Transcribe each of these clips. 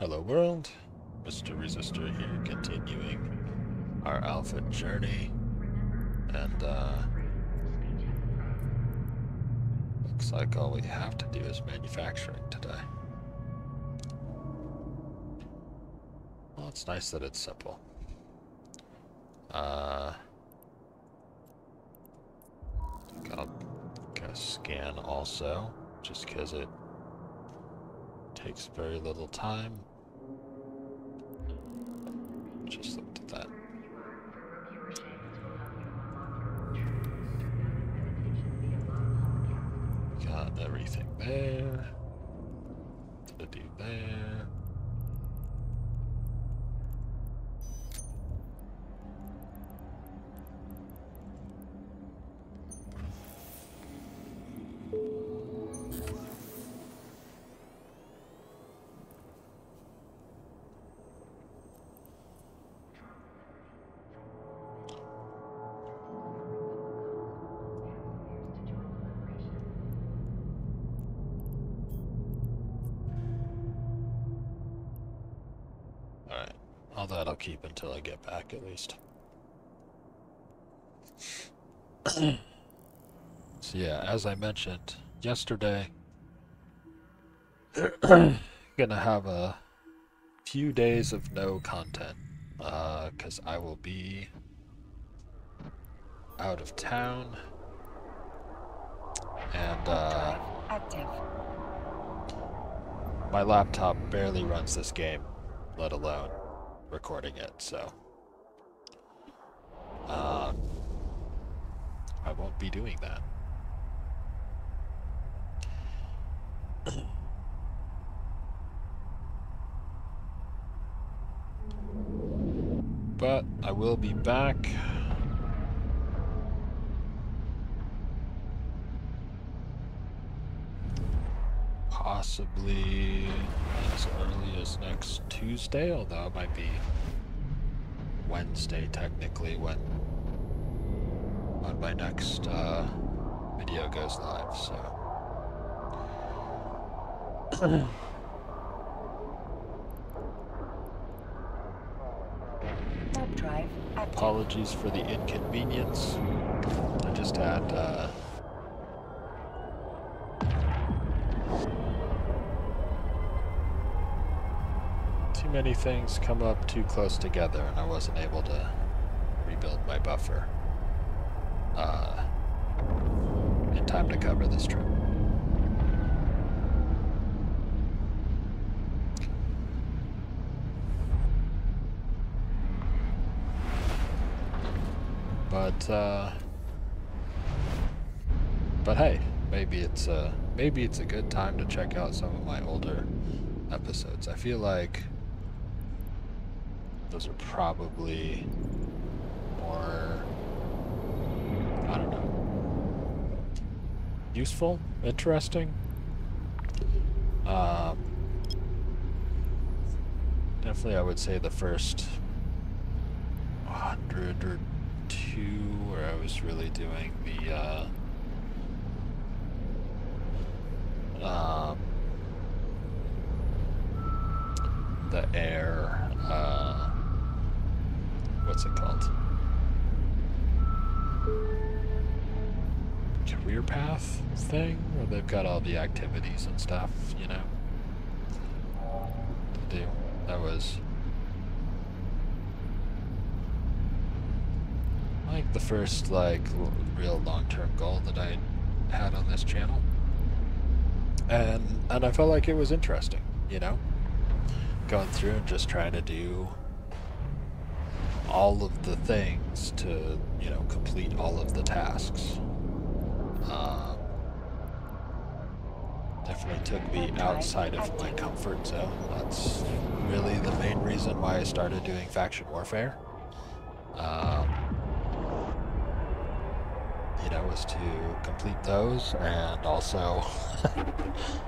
Hello world, Mr. Resistor here, continuing our alpha journey, and looks like all we have to do is manufacturing today. Well, it's nice that it's simple. I'll scan also, just because it takes very little time. Just looked at that. Got everything there. To do there. All that I'll keep until I get back, at least. So yeah, as I mentioned yesterday, gonna have a few days of no content, because I will be out of town, and my laptop barely runs this game, let alone recording it, so I won't be doing that. But I will be back. Possibly as early as next Tuesday, although it might be Wednesday technically when my next video goes live, so. Apologies for the inconvenience. I just had many things come up too close together, and I wasn't able to rebuild my buffer in time to cover this trip. But hey, maybe it's a good time to check out some of my older episodes. I feel like those are probably more, I don't know, useful, interesting. Definitely I would say the first 100 or two where I was really doing the air, what's it called? Career path thing, where they've got all the activities and stuff, you know, to do. That was like the first real long-term goal that I had on this channel, and I felt like it was interesting, you know, going through and just trying to do all of the things to, you know, complete all of the tasks. Definitely took me outside of my comfort zone. That's really the main reason why I started doing faction warfare. You know, was to complete those, and also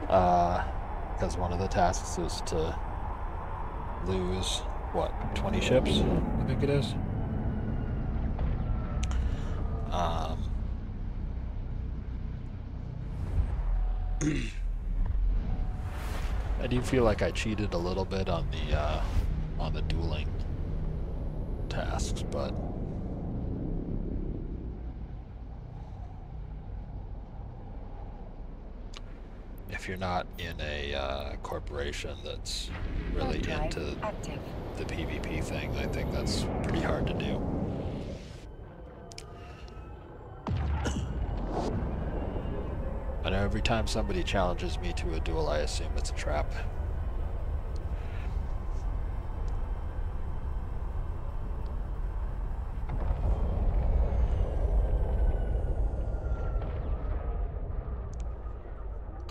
because one of the tasks is to lose, what, 20 ships, I think it is. I do feel like I cheated a little bit on the dueling tasks, but if you're not in a corporation that's really into the PvP thing, I think that's pretty hard to do. I know every time somebody challenges me to a duel, I assume it's a trap.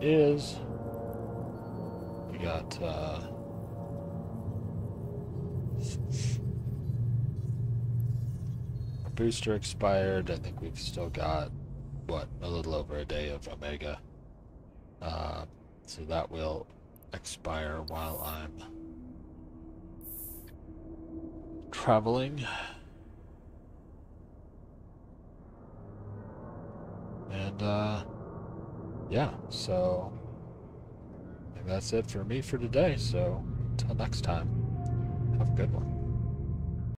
Is we got booster expired. I think we've still got what, a little over a day of Omega, so that will expire while I'm traveling. And yeah, so I think that's it for me for today, so until next time, have a good one.